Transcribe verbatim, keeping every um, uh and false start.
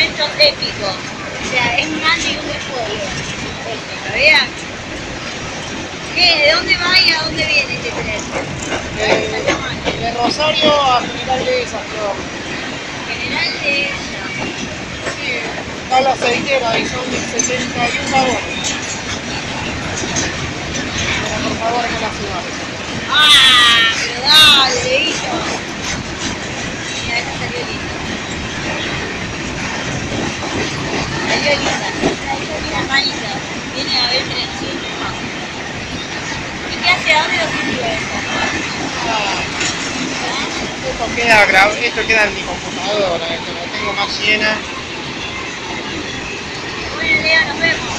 momentos épicos. O sea, es un antes y un después. ¿Vean? ¿Qué? ¿De dónde va y a dónde viene este tren? De Rosario a General Dehesa, creo. General Dehesa. Sí, está la aceitera y son setenta y un vagones. Pero por favor, que la ciudad. ¡Ah! Pero dale, leíto. Mira, esta salió linda. Salió linda. Salió la manita. Viene a ver trencito más. ¿Y qué hace? ¿A dónde lo sirvió esto? Ah, esto queda grabado. Esto queda en mi computadora. Esto lo tengo más llena. Bueno, Leo, nos vemos.